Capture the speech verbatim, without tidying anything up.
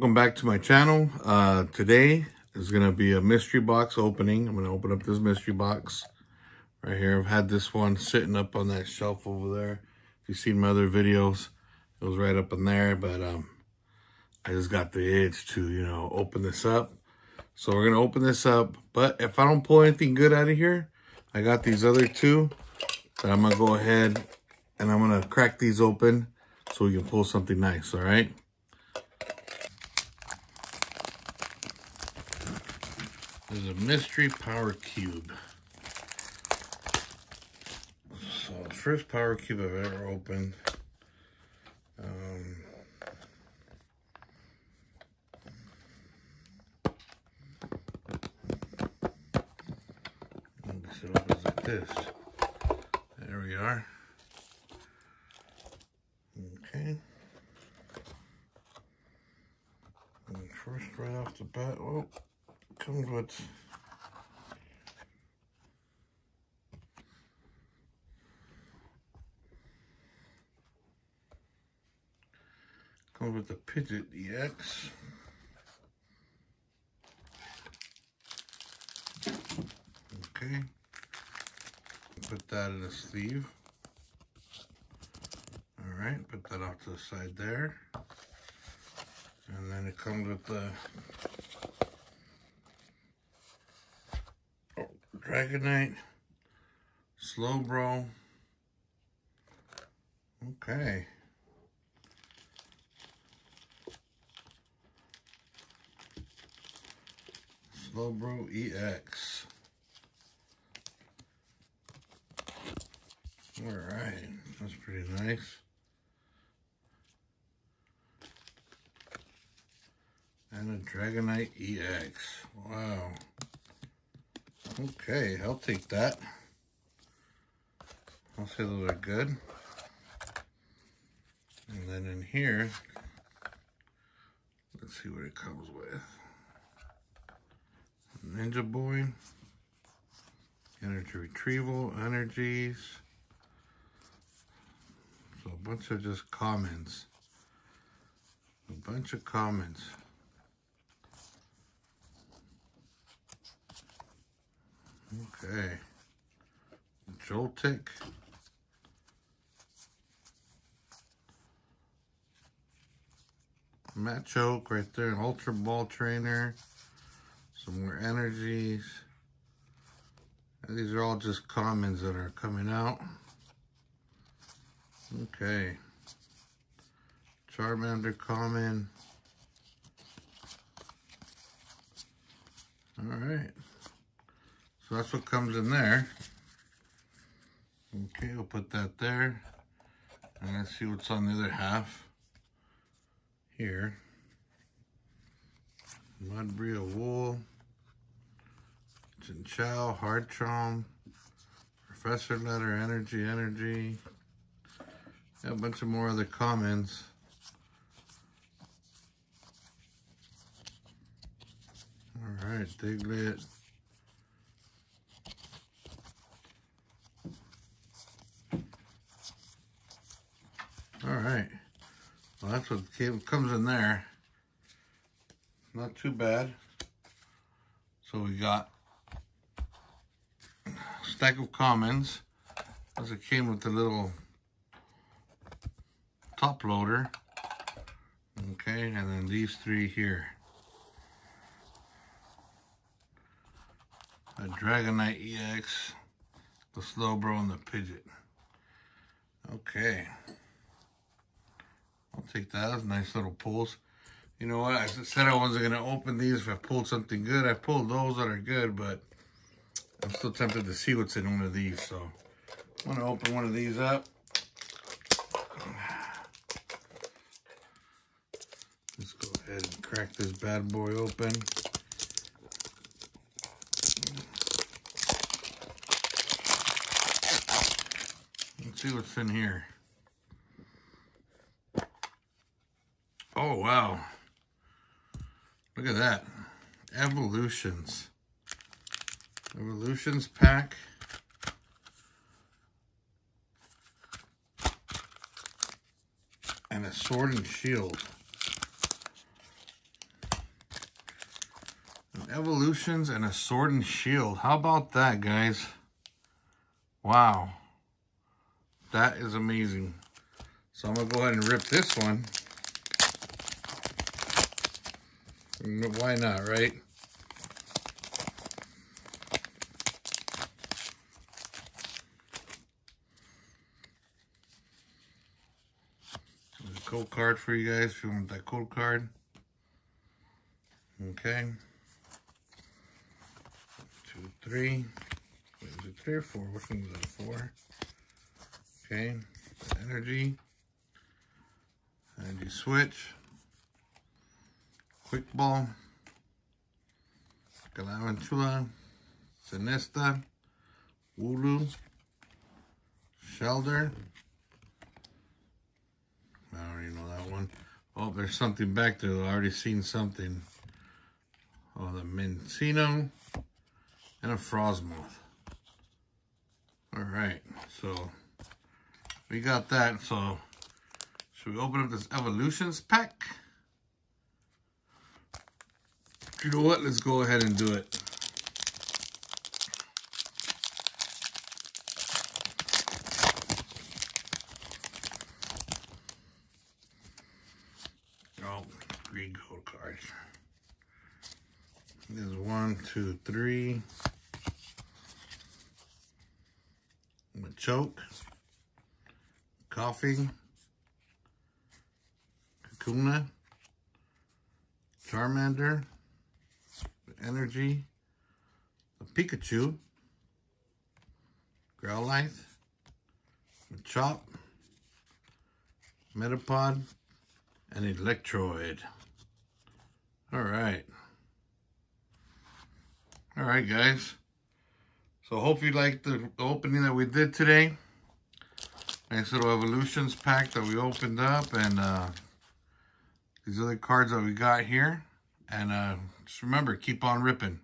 Welcome back to my channel. Uh, today is going to be a mystery box opening. I'm going to open up this mystery box right here. I've had this one sitting up on that shelf over there. If you've seen my other videos, it was right up in there. But um, I just got the itch to, you know, open this up. So we're going to open this up. But if I don't pull anything good out of here, I got these other two that I'm going to go ahead and I'm going to crack these open so we can pull something nice, all right? There's a mystery power cube. So the first power cube I've ever opened. Um, let's open it like this. There we are. Okay. And first, right off the bat, oh. Comes with comes with the Pidgeot E X. Okay, put that in a sleeve. All right, put that off to the side there, and then it comes with the Dragonite, Slowbro. Okay. Slowbro E X. All right, that's pretty nice. And a Dragonite E X. Wow. Okay, I'll take that. I'll say those are good. And then in here, let's see what it comes with. Ninja Boy, Energy Retrieval, Energies. So a bunch of just commons. A bunch of commons. Okay, Joltik, Machoke right there, an Ultra Ball trainer, some more energies. And these are all just commons that are coming out. Okay, Charmander common. All right. So that's what comes in there. Okay, we'll put that there. And let's see what's on the other half. Here. Mudbria Wool. Chinchou, Hardchom. Professor Letter, Energy, Energy. Yeah, a bunch of more other commons. Alright, Diglet. All right, well, that's what comes in there. Not too bad. So we got a stack of commons. As it came with the little top loader. Okay, and then these three here. A Dragonite E X, the Slowbro, and the Pidgeot. Okay. I'll take that. Those nice little pulls. You know what? I said I wasn't going to open these if I pulled something good. I pulled those that are good, but I'm still tempted to see what's in one of these. So I'm going to open one of these up . Let's go ahead and crack this bad boy open. Let's see what's in here. Oh, wow. Look at that. Evolutions. Evolutions pack. And a Sword and Shield. Evolutions and a Sword and Shield. How about that, guys? Wow. That is amazing. So I'm going to go ahead and rip this one. Why not, right? There's a code card for you guys if you want that code card. Okay. Two, three. Wait, was it three or four? Which one was it? Four. Okay. Energy. Energy Switch. Quickball. Galvantula. Sinesta. Wooloo. Shelder. I don't even know that one. Oh, there's something back there. I've already seen something. Oh, the Mencino. And a Frosmoth. Alright, so we got that. So should we open up this Evolutions pack? You know what? Let's go ahead and do it. Oh, green gold card. There's one, two, three. Machoke. Coffee. Kakuna. Charmander. Energy. The Pikachu. Growlithe. Machoke. Metapod. And Electroid. Alright. Alright, guys. So hope you liked the opening that we did today. Nice little Evolutions pack that we opened up, and uh, these other cards that we got here. And uh, just remember, keep on ripping.